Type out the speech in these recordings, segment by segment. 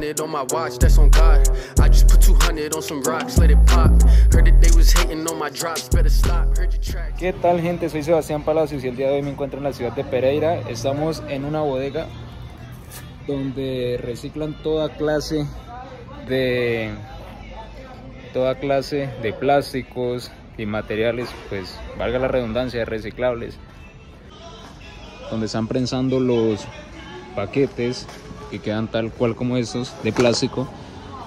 100 on my watch, that's on God. I just put 200 on some rocks, let it pop. Heard that they was hating on my drops, better stop. Heard your tracks. ¿Qué tal, gente? Soy Sebastián Palacios y el día de hoy me encuentro en la ciudad de Pereira. Estamos en una bodega donde reciclan toda clase de plásticos y materiales, pues valga la redundancia, reciclables, donde están prensando los paquetes que quedan tal cual como estos de plástico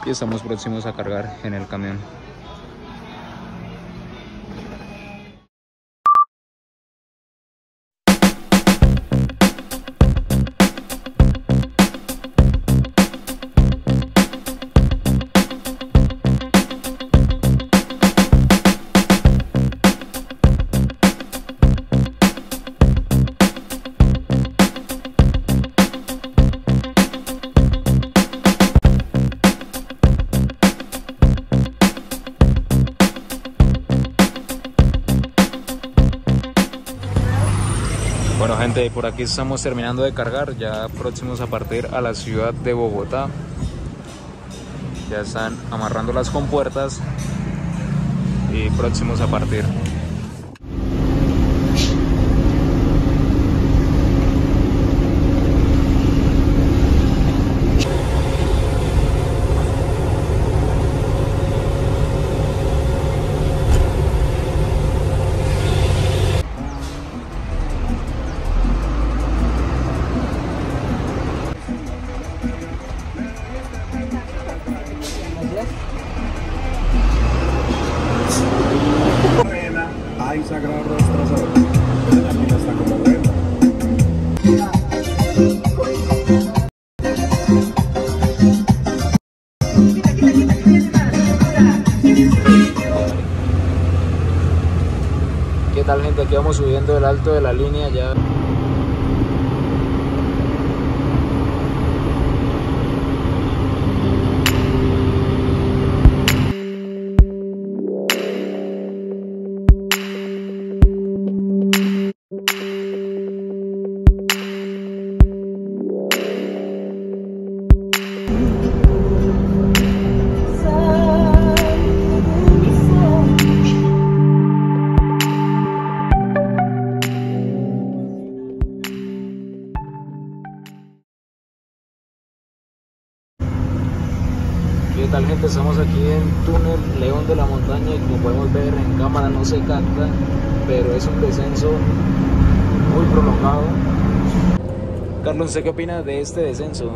y estamos próximos a cargar en el camión. Bueno, gente, por aquí estamos terminando de cargar, ya próximos a partir a la ciudad de Bogotá. Ya están amarrando las compuertas y próximos a partir. Hay sagrado rostro sagrado. Pero la pila está como buena. ¿Qué tal, gente? Aquí vamos subiendo el alto de la línea ya. ¿Qué tal, gente? Estamos aquí en túnel León de la Montaña y como podemos ver en cámara no se capta, pero es un descenso muy prolongado. Carlos, ¿usted qué opina de este descenso?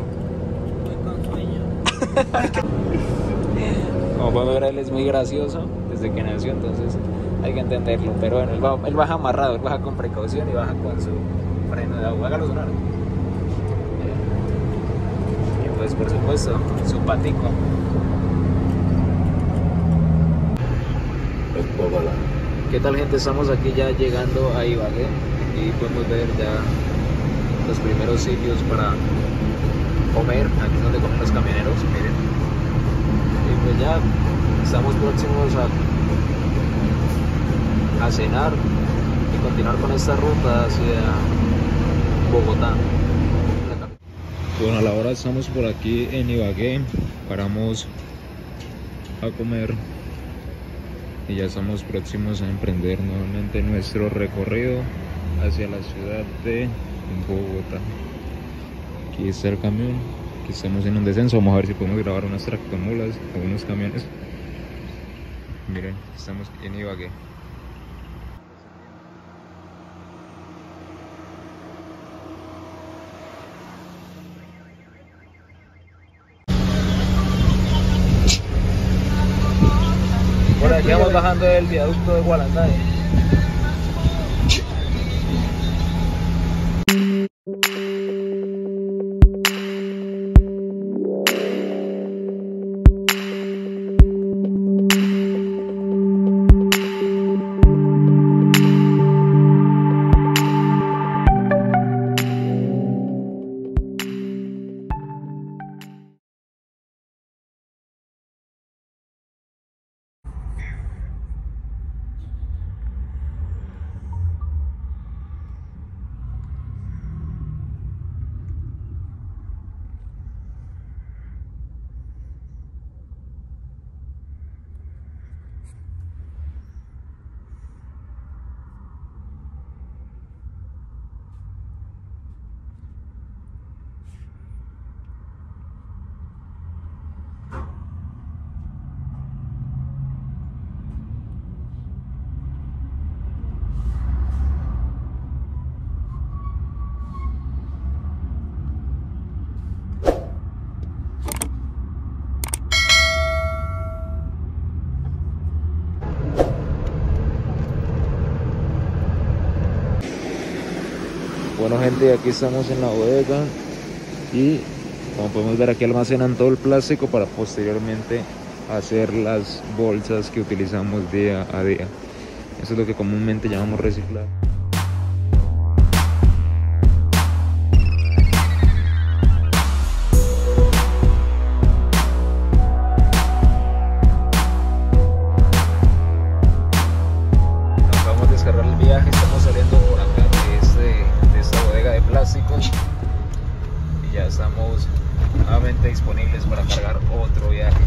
Como podemos ver, él es muy gracioso desde que nació, entonces hay que entenderlo. Pero bueno, él baja amarrado, él baja con precaución y baja con su freno de agua. Hágalo sonar. Pues por supuesto, su patico. ¿Qué tal, gente? Estamos aquí ya llegando a Ibagué y podemos ver ya los primeros sitios para comer. Aquí es donde comen los camioneros, miren. Y pues ya estamos próximos a cenar y continuar con esta ruta hacia Bogotá. Bueno, a la hora estamos por aquí en Ibagué, paramos a comer y ya estamos próximos a emprender nuevamente nuestro recorrido hacia la ciudad de Bogotá. Aquí está el camión, aquí estamos en un descenso, vamos a ver si podemos grabar unas tractomulas o unos camiones. Miren, estamos en Ibagué. Aquí vamos bajando del viaducto de Guananday. Bueno gente, aquí estamos en la bodega y como podemos ver aquí almacenan todo el plástico para posteriormente hacer las bolsas que utilizamos día a día. Eso es lo que comúnmente llamamos reciclar. Disponibles para cargar otro viaje.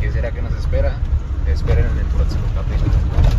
¿Qué será que nos espera? Esperen en el próximo capítulo.